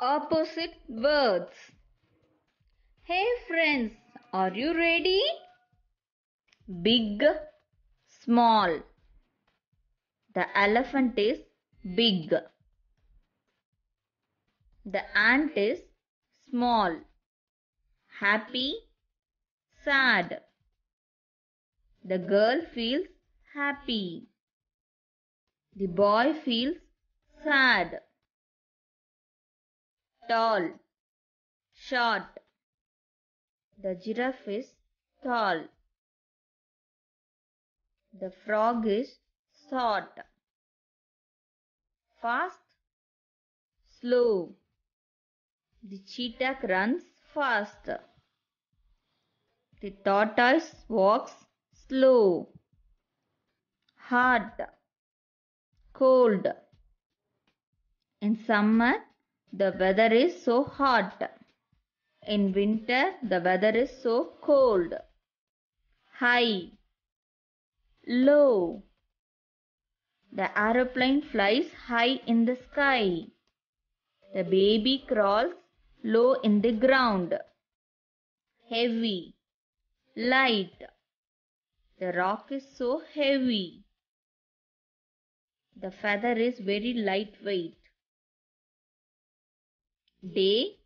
opposite words. Hey friends, are you ready? Big, small. The elephant is big. The ant is small. Happy, sad. The girl feels happy. The boy feels sad. Tall, short. The giraffe is tall. The frog is short. Fast, slow. The cheetah runs fast. The tortoise walks slow. Hot, cold. In summer, the weather is so hot. In winter, the weather is so cold. High, low. The aeroplane flies high in the sky. The baby crawls low in the ground. Heavy, light. The rock is so heavy. The feather is very lightweight. Day,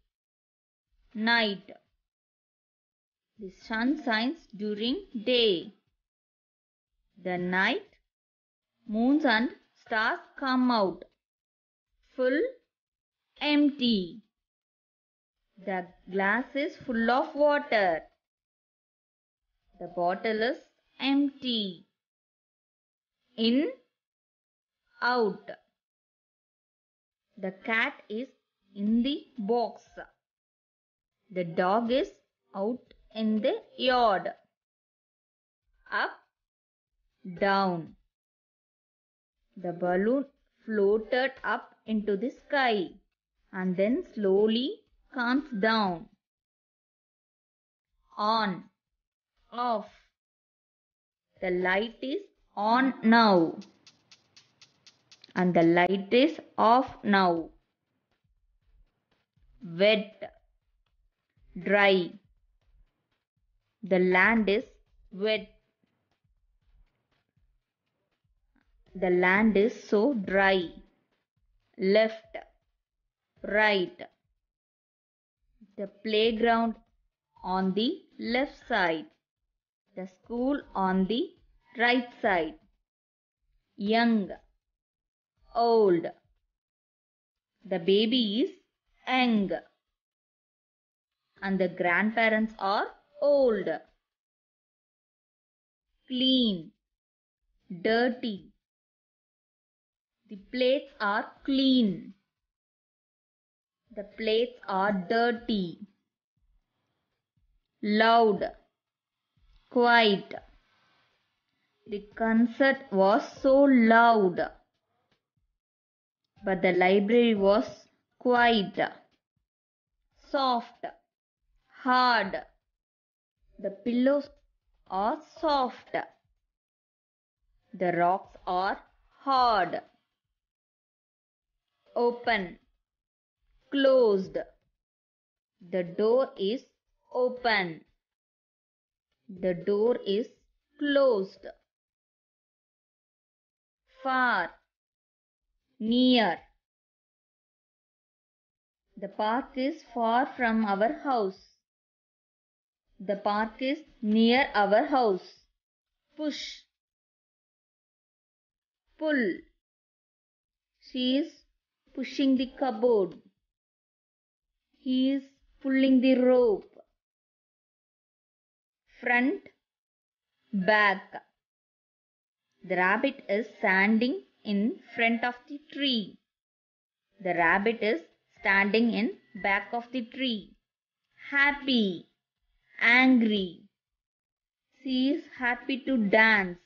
night. The sun shines during day. The night, moons and stars come out. Full, empty. The glass is full of water. The bottle is empty. In, out. The cat is in the box. The dog is out in the yard. Up, down. The balloon floated up into the sky and then slowly comes down. On, off. The light is on now and the light is off now. Wet, dry. The land is wet. The land is so dry. Left, right. The playground on the left side. The school on the right side. Young, old. The baby is young. And the grandparents are old. Clean, dirty. The plates are clean. The plates are dirty. Loud, quiet. The concert was so loud, but the library was quiet. Soft, hard. The pillows are soft. The rocks are hard. Open, closed. The door is open. The door is closed. Far, near. The park is far from our house. The park is near our house. Push, pull. She is pushing the cupboard. He is pulling the rope. Front, back. The rabbit is standing in front of the tree. The rabbit is standing in back of the tree. Happy, angry. She is happy to dance.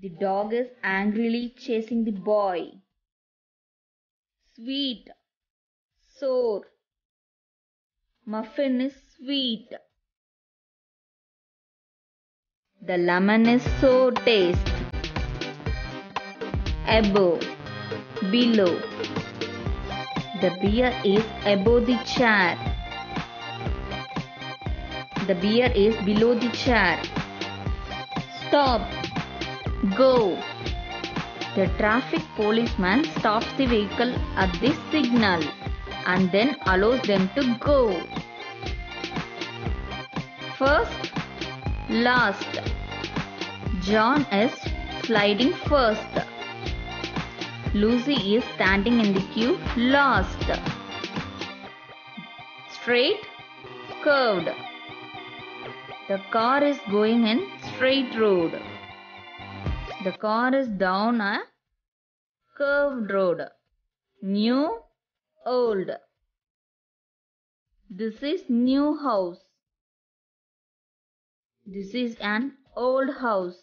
The dog is angrily chasing the boy. Sweet, sore. Muffin is sweet. The lemon is so taste. Above, below. The bear is above the chair. The bear is below the chair. Stop. Go. The traffic policeman stops the vehicle at this signal and then allows them to go. First, last. John is sliding first. Lucy is standing in the queue last. Straight, curved. The car is going in straight road. The car is down a curved road. New, old. This is new house. This is an old house.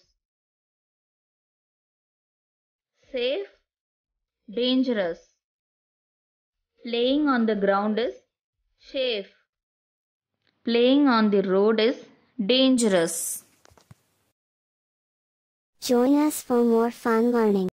Safe, dangerous. Playing on the ground is safe. Playing on the road is dangerous. Join us for more fun learning.